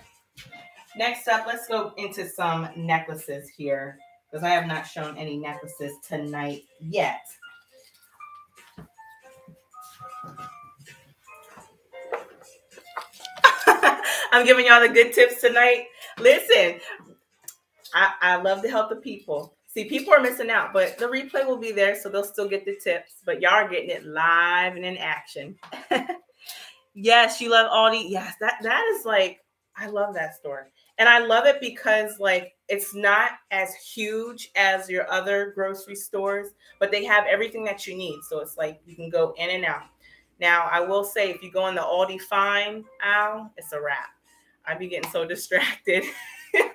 Next up, let's go into some necklaces here, because I have not shown any necklaces tonight yet. I'm giving y'all the good tips tonight. Listen, I love to help the people. See, people are missing out, but the replay will be there, so they'll still get the tips. But y'all are getting it live and in action. Yes, you love Aldi. Yes, that is like, I love that store. And I love it because like it's not as huge as your other grocery stores, but they have everything that you need. So it's like you can go in and out. Now, I will say if you go in the Aldi Fine aisle, it's a wrap. I'd be getting so distracted in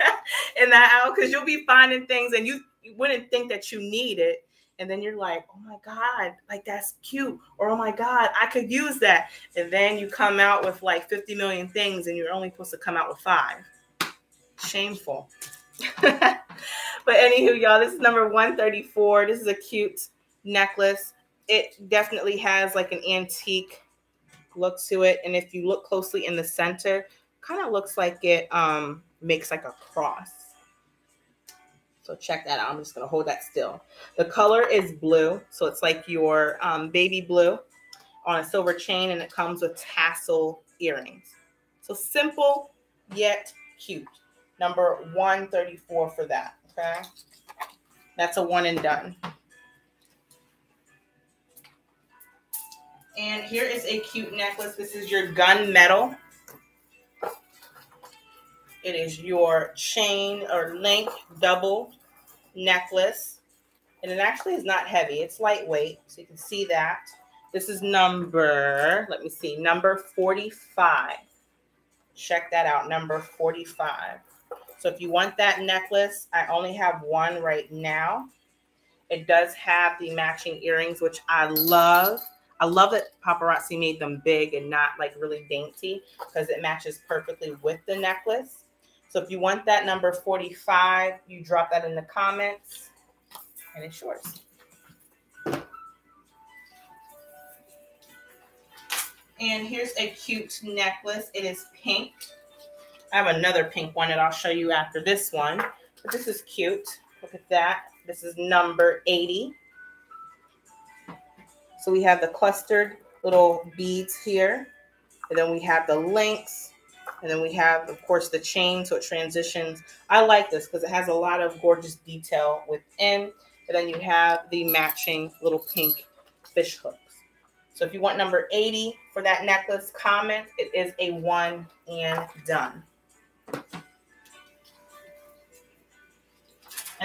that aisle because you'll be finding things and you wouldn't think that you need it. And then you're like, oh, my God, like, that's cute. Or, oh, my God, I could use that. And then you come out with, like, 50 million things, and you're only supposed to come out with 5. Shameful. But anywho, y'all, this is number 134. This is a cute necklace. It definitely has, like, an antique look to it. And if you look closely in the center, kind of looks like it makes, like, a cross. So check that out. I'm just going to hold that still. The color is blue. So it's like your baby blue on a silver chain, and it comes with tassel earrings. So simple yet cute. Number 134 for that. Okay. That's a one and done. And here is a cute necklace. This is your gun metal. It is your chain or link double necklace, and it actually is not heavy. It's lightweight, so you can see that. This is number, let me see, number 45. Check that out, number 45. So if you want that necklace, I only have one right now. It does have the matching earrings, which I love. I love that Paparazzi made them big and not like really dainty, because it matches perfectly with the necklace. So if you want that number 45, you drop that in the comments, and it's yours. And here's a cute necklace. It is pink. I have another pink one that I'll show you after this one. But this is cute. Look at that. This is number 80. So we have the clustered little beads here. And then we have the links. And then we have, of course, the chain, so it transitions. I like this because it has a lot of gorgeous detail within. And then you have the matching little pink fish hooks. So if you want number 80 for that necklace, comment. It is a one and done. And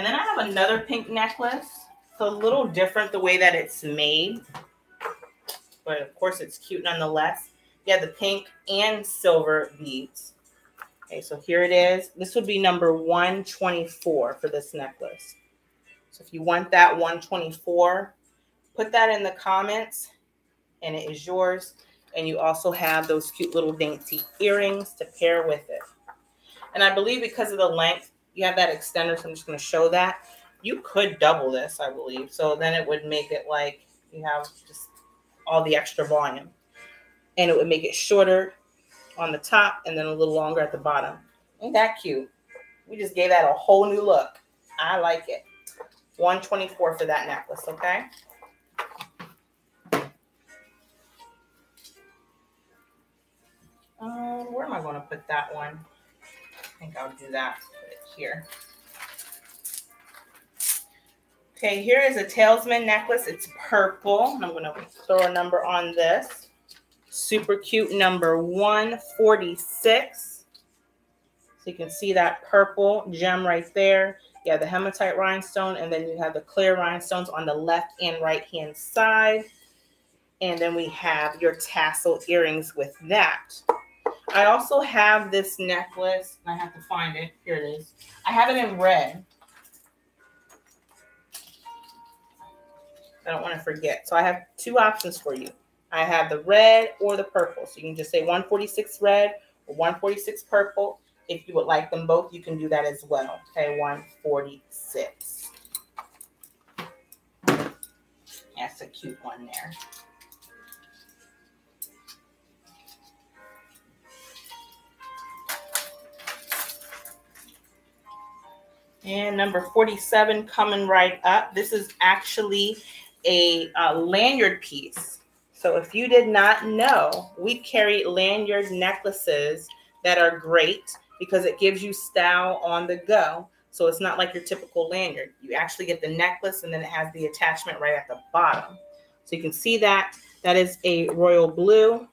then I have another pink necklace. It's a little different the way that it's made. But of course, it's cute nonetheless. Yeah, the pink and silver beads. Okay, so here it is. This would be number 124 for this necklace. So if you want that 124, put that in the comments, and it is yours. And you also have those cute little dainty earrings to pair with it. And I believe because of the length, you have that extender, so I'm just going to show that. You could double this, I believe. So then it would make it like you have just all the extra volume. And it would make it shorter on the top and then a little longer at the bottom. Ain't that cute? We just gave that a whole new look. I like it. 124 for that necklace, okay? Where am I going to put that one? I think I'll do that. Put it here. Okay, here is a talisman necklace. It's purple. I'm going to throw a number on this. Super cute, number 146. So you can see that purple gem right there. You have the hematite rhinestone, and then you have the clear rhinestones on the left and right-hand side. And then we have your tassel earrings with that. I also have this necklace. I have to find it. Here it is. I have it in red. I don't want to forget. So I have two options for you. I have the red or the purple. So you can just say 146 red or 146 purple. If you would like them both, you can do that as well. Okay, 146. That's a cute one there. And number 47 coming right up. This is actually a lanyard piece. So if you did not know, we carry lanyard necklaces that are great because it gives you style on the go. So it's not like your typical lanyard. You actually get the necklace and then it has the attachment right at the bottom. So you can see that. That is a royal blue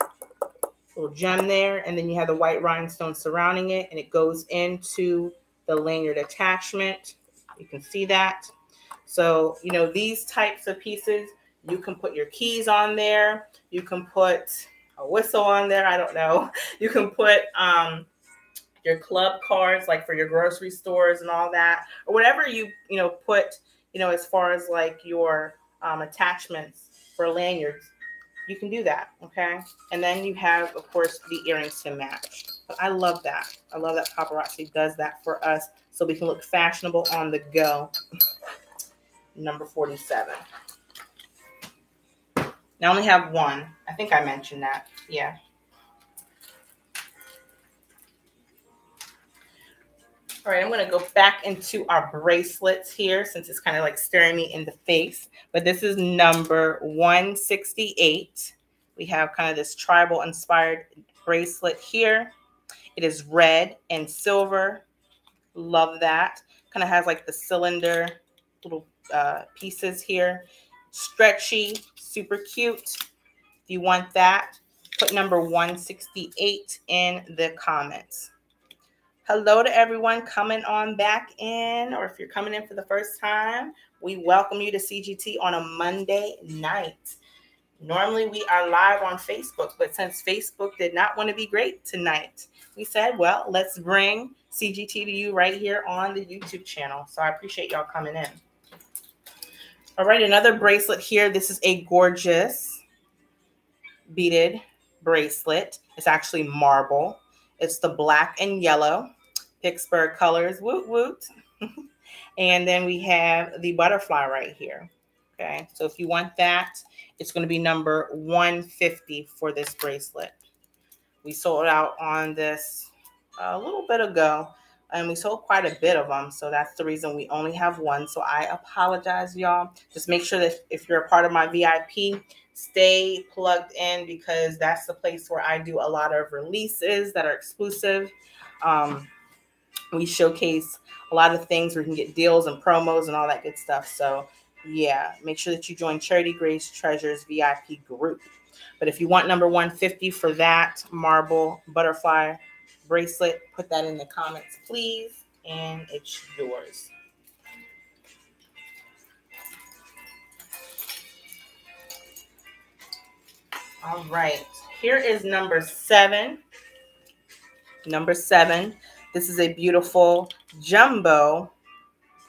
little gem there. And then you have the white rhinestone surrounding it, and it goes into the lanyard attachment. You can see that. So, you know, these types of pieces, you can put your keys on there. You can put a whistle on there. I don't know. You can put your club cards, like for your grocery stores and all that, or whatever you know, put, you know, as far as like your attachments for lanyards, you can do that. Okay. And then you have, of course, the earrings to match. I love that. I love that Paparazzi does that for us so we can look fashionable on the go. Number 47. I only have one. I think I mentioned that. Yeah. All right, I'm going to go back into our bracelets here since it's kind of like staring me in the face. But this is number 168. We have kind of this tribal inspired bracelet here. It is red and silver. Love that. Kind of has like the cylinder little pieces here. Stretchy, super cute. If you want that, put number 168 in the comments. Hello to everyone coming on back in, or if you're coming in for the first time, we welcome you to CGT on a Monday night. Normally we are live on Facebook, but since Facebook did not want to be great tonight, we said, well, let's bring CGT to you right here on the YouTube channel. So I appreciate y'all coming in. All right, another bracelet here. This is a gorgeous beaded bracelet. It's actually marble. It's the black and yellow Pittsburgh colors. Woot woot. And then we have the butterfly right here. Okay, so if you want that, it's going to be number 150 for this bracelet. We sold out on this a little bit ago, and we sold quite a bit of them. So that's the reason we only have one. So I apologize, y'all. Just make sure that if you're a part of my VIP, stay plugged in because that's the place where I do a lot of releases that are exclusive. We showcase a lot of things where you can get deals and promos and all that good stuff. So yeah, make sure that you join Charity Grace Treasures VIP group. But if you want number 150 for that marble butterfly bracelet, put that in the comments, please, and it's yours. All right, here is number 7. Number 7. This is a beautiful jumbo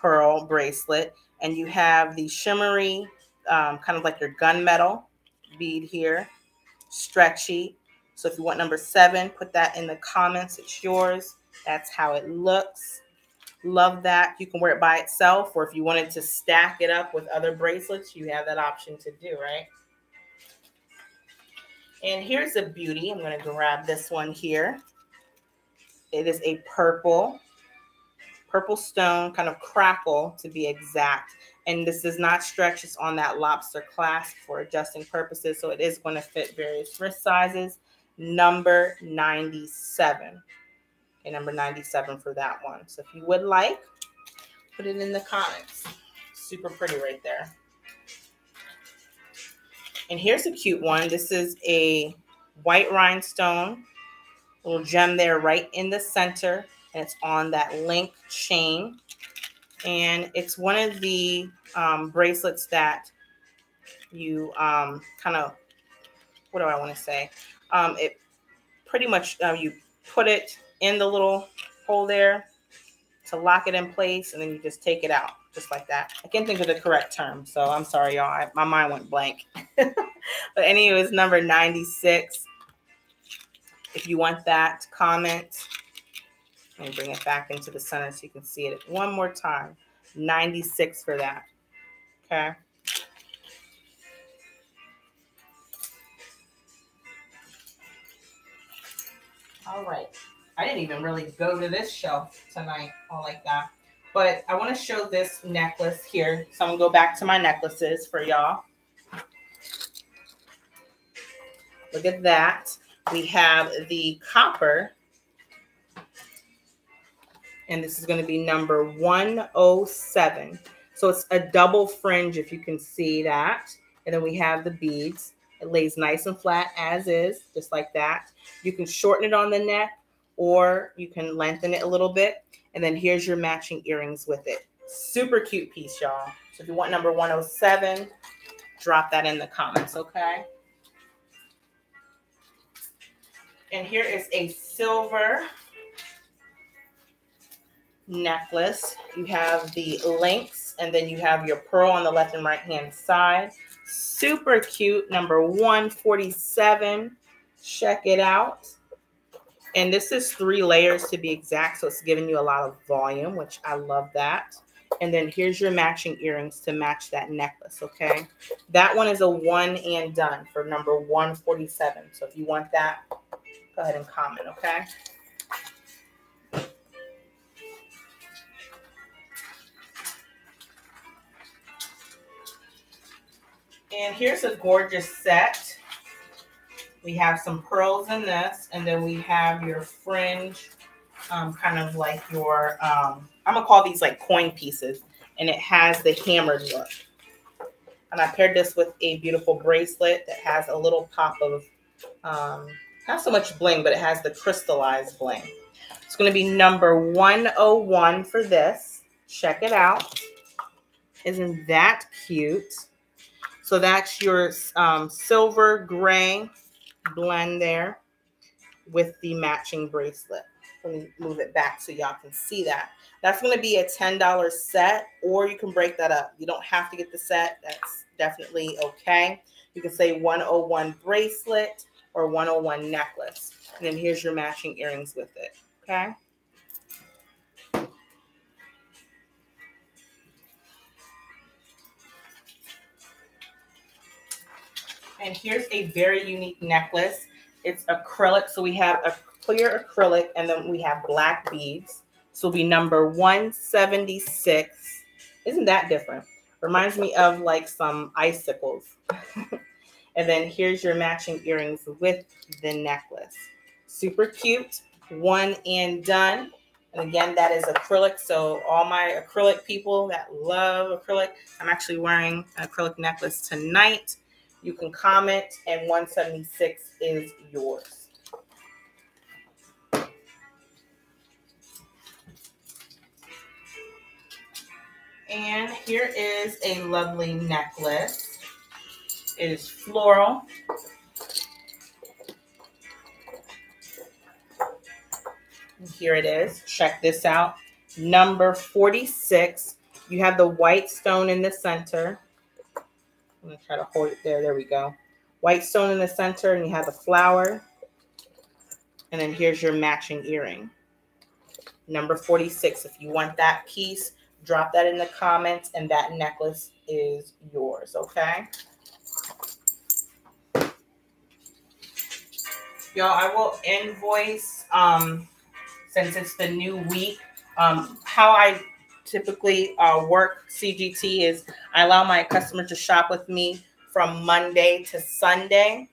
pearl bracelet. And you have the shimmery, kind of like your gunmetal bead here, stretchy. So if you want number 7, put that in the comments. It's yours. That's how it looks. Love that. You can wear it by itself, or if you wanted to stack it up with other bracelets, you have that option to do, right? And here's a beauty. I'm going to grab this one here. It is a purple stone, kind of crackle to be exact. And this does not stretch. It's on that lobster clasp for adjusting purposes. So it is going to fit various wrist sizes. Number 97. Okay, number 97 for that one. So if you would like, put it in the comments. It's super pretty right there. And here's a cute one. This is a white rhinestone, little gem there right in the center. And it's on that link chain. And it's one of the bracelets that you kind of, what do I want to say? It pretty much, you put it in the little hole there to lock it in place. And then you just take it out just like that. I can't think of the correct term. So I'm sorry, y'all. My mind went blank. But anyway, it's number 96. If you want that, comment. And bring it back into the center so you can see it one more time. 96 for that. Okay. All right. I didn't even really go to this shelf tonight, all like that. But I want to show this necklace here. So I'm going to go back to my necklaces for y'all. Look at that. We have the copper. And this is going to be number 107. So it's a double fringe, if you can see that. And then we have the beads. It lays nice and flat as is, just like that. You can shorten it on the neck, or you can lengthen it a little bit. And then here's your matching earrings with it. Super cute piece, y'all. So if you want number 107, drop that in the comments, okay? And here is a silver necklace. You have the links, and then you have your pearl on the left and right hand side. Super cute, number 147. Check it out. And this is 3 layers to be exact, so it's giving you a lot of volume, which I love that. And then here's your matching earrings to match that necklace, okay? That one is a one and done for number 147. So if you want that, go ahead and comment, okay? And here's a gorgeous set. We have some pearls in this, and then we have your fringe, kind of like your, I'm going to call these like coin pieces, and it has the hammered look. And I paired this with a beautiful bracelet that has a little pop of, not so much bling, but it has the crystallized bling. It's going to be number 101 for this. Check it out. Isn't that cute? So that's your silver gray blend there with the matching bracelet. Let me move it back so y'all can see that. That's going to be a $10 set, or you can break that up. You don't have to get the set. That's definitely okay. You can say 101 bracelet or 101 necklace. And then here's your matching earrings with it. Okay. And here's a very unique necklace. It's acrylic. So we have a clear acrylic, and then we have black beads. So it'll be number 176. Isn't that different? Reminds me of like some icicles. And then here's your matching earrings with the necklace. Super cute. One and done. And again, that is acrylic. So all my acrylic people that love acrylic, I'm actually wearing an acrylic necklace tonight. You can comment, and 176 is yours. And here is a lovely necklace. It is floral. And here it is. Check this out. Number 46. You have the white stone in the center. I'm going to try to hold it there. There we go. White stone in the center, and you have the flower. And then here's your matching earring. Number 46. If you want that piece, drop that in the comments, and that necklace is yours, okay? Y'all, I will invoice, since it's the new week, how I typically work CGT is I allow my customers to shop with me from Monday to Sunday.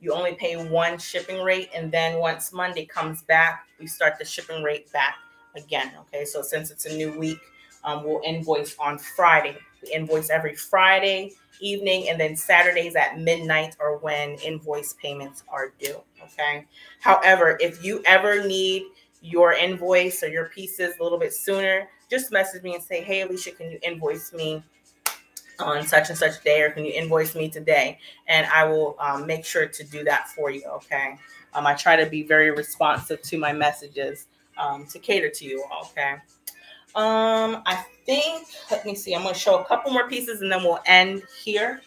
You only pay one shipping rate, and then once Monday comes back, we start the shipping rate back again. Okay, so since it's a new week, We'll invoice on Friday. We invoice every Friday evening, and then Saturdays at midnight are when invoice payments are due. Okay. However, if you ever need your invoice or your pieces a little bit sooner, just message me and say, hey, Alicia, can you invoice me on such and such day, or can you invoice me today? And I will make sure to do that for you. Okay. I try to be very responsive to my messages to cater to you all. Okay. I think, let me see, I'm going to show a couple more pieces and then we'll end here.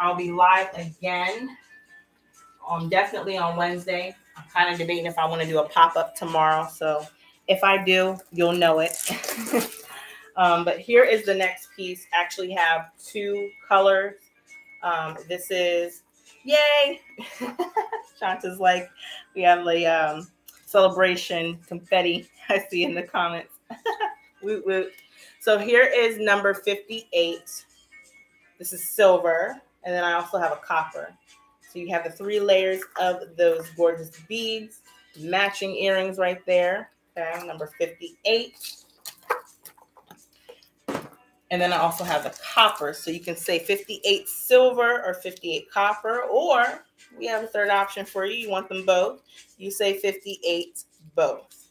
I'll be live again definitely on Wednesday. I'm kind of debating if I want to do a pop-up tomorrow. So if I do, you'll know it. But here is the next piece. Actually have two colors. This is, yay. Shanta's like, we have the celebration confetti I see in the comments. Woot woot. So here is number 58. This is silver. And then I also have a copper. So you have the three layers of those gorgeous beads, matching earrings right there. Okay, number 58. And then I also have the copper. So you can say 58 silver or 58 copper, or we have a third option for you. You want them both. You say 58 both.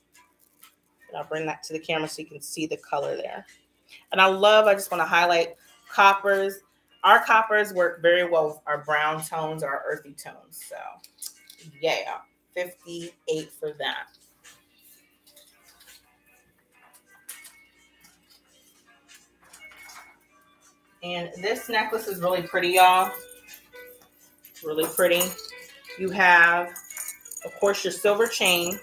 And I'll bring that to the camera so you can see the color there. And I just want to highlight coppers. Our coppers work very well with our brown tones, our earthy tones. So yeah, 58 for that. And this necklace is really pretty, y'all. Really pretty. You have, of course, your silver chain.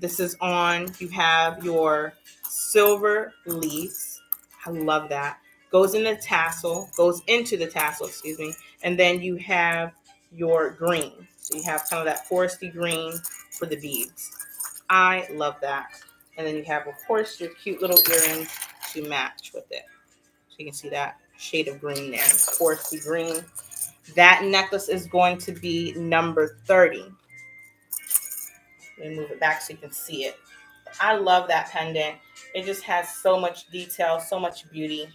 This is on. You have your silver leaves. I love that. Goes in the tassel. Goes into the tassel, excuse me. And then you have your green. So you have some of that foresty green for the beads. I love that. And then you have, of course, your cute little earrings to match with it. So you can see that shade of green there, foresty green. That necklace is going to be number 30. Let me move it back so you can see it. I love that pendant. It just has so much detail, so much beauty.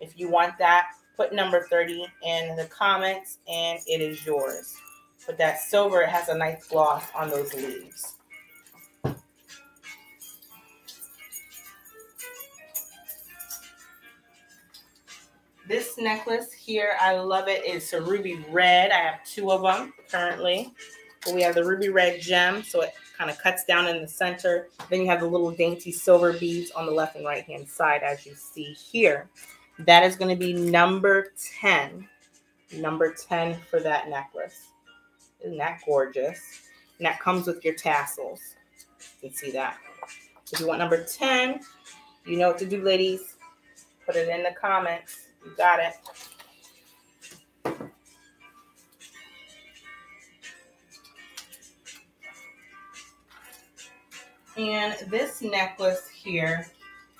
If you want that, put number 30 in the comments and it is yours. But that silver, it has a nice gloss on those leaves. This necklace here, I love it. It's a ruby red. I have two of them currently. But we have the ruby red gem, so it kind of cuts down in the center. Then you have the little dainty silver beads on the left and right hand side, as you see here. That is going to be number 10. Number 10 for that necklace. Isn't that gorgeous? And that comes with your tassels. You can see that. If you want number 10, you know what to do, ladies. Put it in the comments. You got it. And this necklace here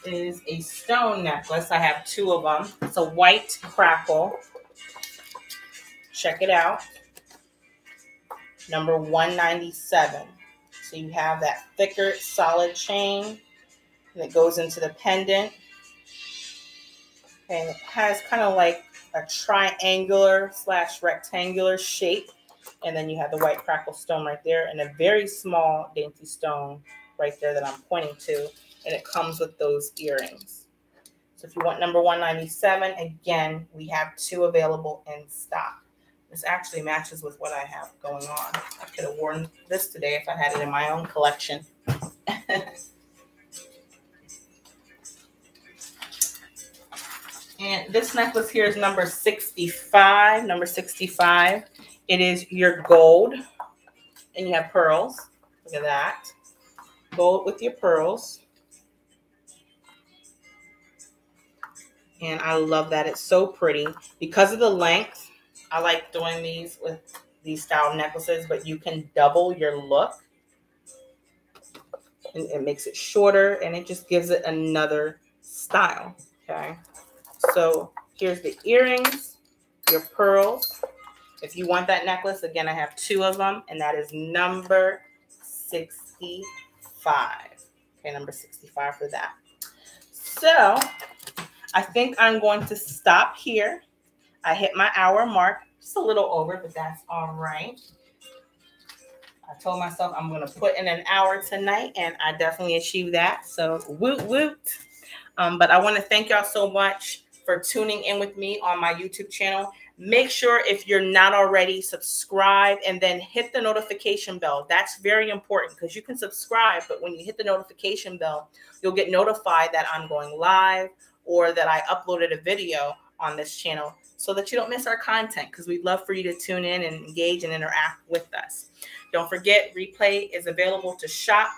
is a stone necklace. I have two of them. It's a white crackle. Check it out. Number 197. So you have that thicker, solid chain that goes into the pendant. And it has kind of like a triangular / rectangular shape. And then you have the white crackle stone right there and a very small dainty stone right there that I'm pointing to. And it comes with those earrings. So if you want number 197, again, we have two available in stock. This actually matches with what I have going on. I could have worn this today if I had it in my own collection. And this necklace here is number 65. Number 65. It is your gold. And you have pearls. Look at that. Gold with your pearls. And I love that. It's so pretty. Because of the length, I like doing these with these style necklaces, but you can double your look. And it makes it shorter, and it just gives it another style. Okay. So here's the earrings, your pearls. If you want that necklace, again, I have two of them, and that is number 65. Okay, number 65 for that. So I think I'm going to stop here. I hit my hour mark, just a little over, but that's all right. I told myself I'm going to put in an hour tonight, and I definitely achieved that. So woot woot. But I want to thank y'all so much for tuning in with me on my YouTube channel. Make sure if you're not already, subscribe and then hit the notification bell. That's very important because you can subscribe, but when you hit the notification bell, you'll get notified that I'm going live or that I uploaded a video on this channel so that you don't miss our content, because we'd love for you to tune in and engage and interact with us. Don't forget, replay is available to shop.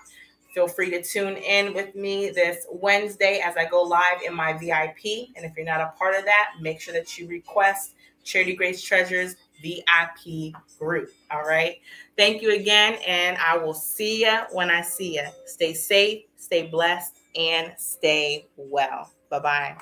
Feel free to tune in with me this Wednesday as I go live in my VIP. And if you're not a part of that, make sure that you request Charity Grace Treasures VIP group. All right. Thank you again. And I will see you when I see you. Stay safe, stay blessed, and stay well. Bye-bye.